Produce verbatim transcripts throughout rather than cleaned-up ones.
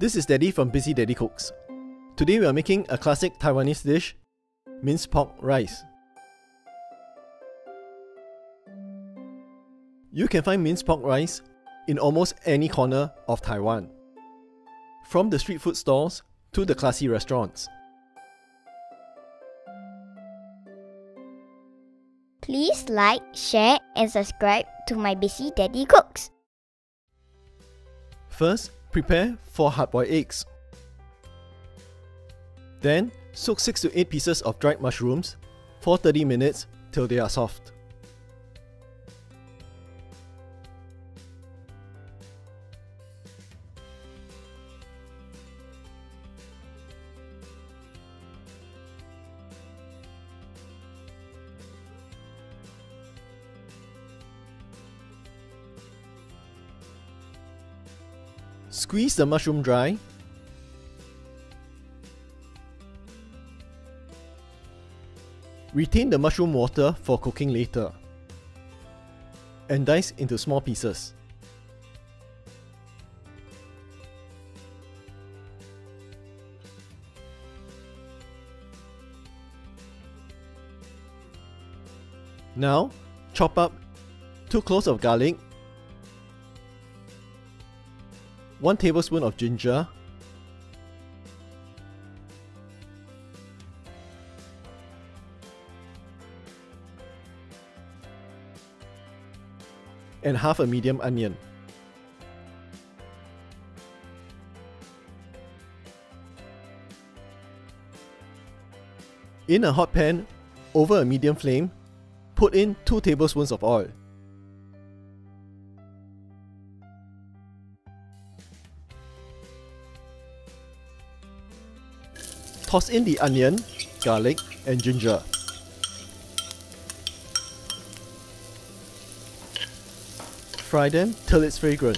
This is Daddy from Busy Daddy Cooks. Today we are making a classic Taiwanese dish, minced pork rice. You can find minced pork rice in almost any corner of Taiwan, from the street food stores to the classy restaurants. Please like, share and subscribe to my Busy Daddy Cooks. First, prepare four hard-boiled eggs. Then, soak six to eight pieces of dried mushrooms for thirty minutes till they are soft. Squeeze the mushroom dry. Retain the mushroom water for cooking later, and dice into small pieces. Now, chop up two cloves of garlic, one tablespoon of ginger, and half a medium onion. In a hot pan, over a medium flame, put in two tablespoons of oil. Toss in the onion, garlic, and ginger. Fry them till it's fragrant.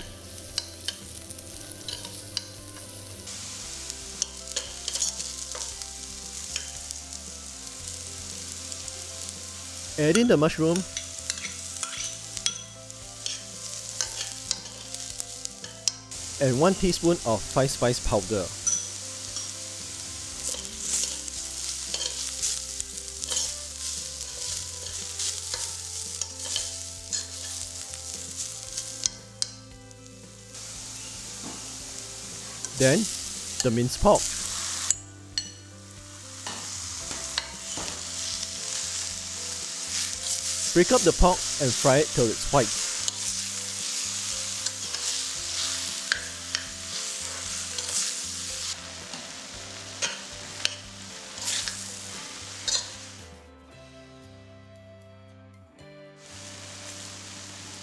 Add in the mushroom and one teaspoon of five spice powder. Then, the minced pork. Break up the pork and fry it till it's white.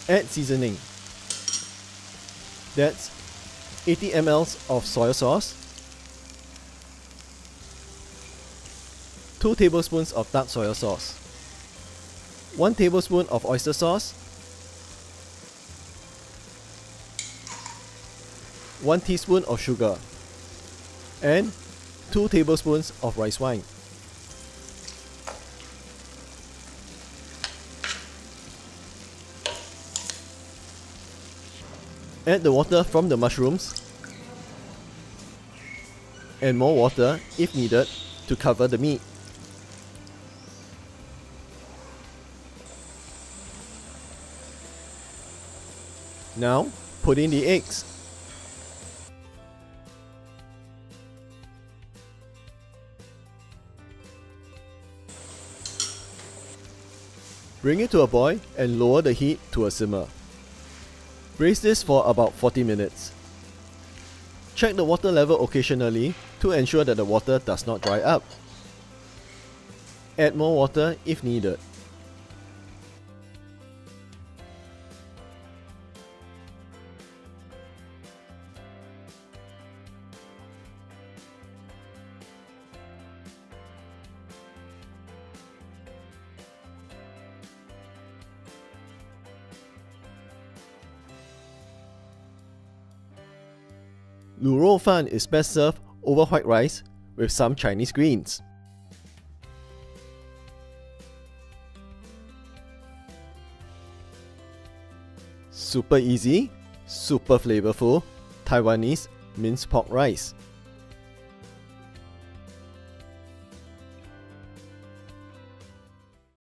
Add seasoning. That's eighty milliliters of soy sauce, two tablespoons of dark soy sauce, one tablespoon of oyster sauce, one teaspoon of sugar, and two tablespoons of rice wine. Add the water from the mushrooms and more water if needed to cover the meat. Now, put in the eggs. Bring it to a boil and lower the heat to a simmer. Braise this for about forty minutes. Check the water level occasionally to ensure that the water does not dry up. Add more water if needed. Lu Rou Fan is best served over white rice with some Chinese greens. Super easy, super flavorful Taiwanese minced pork rice.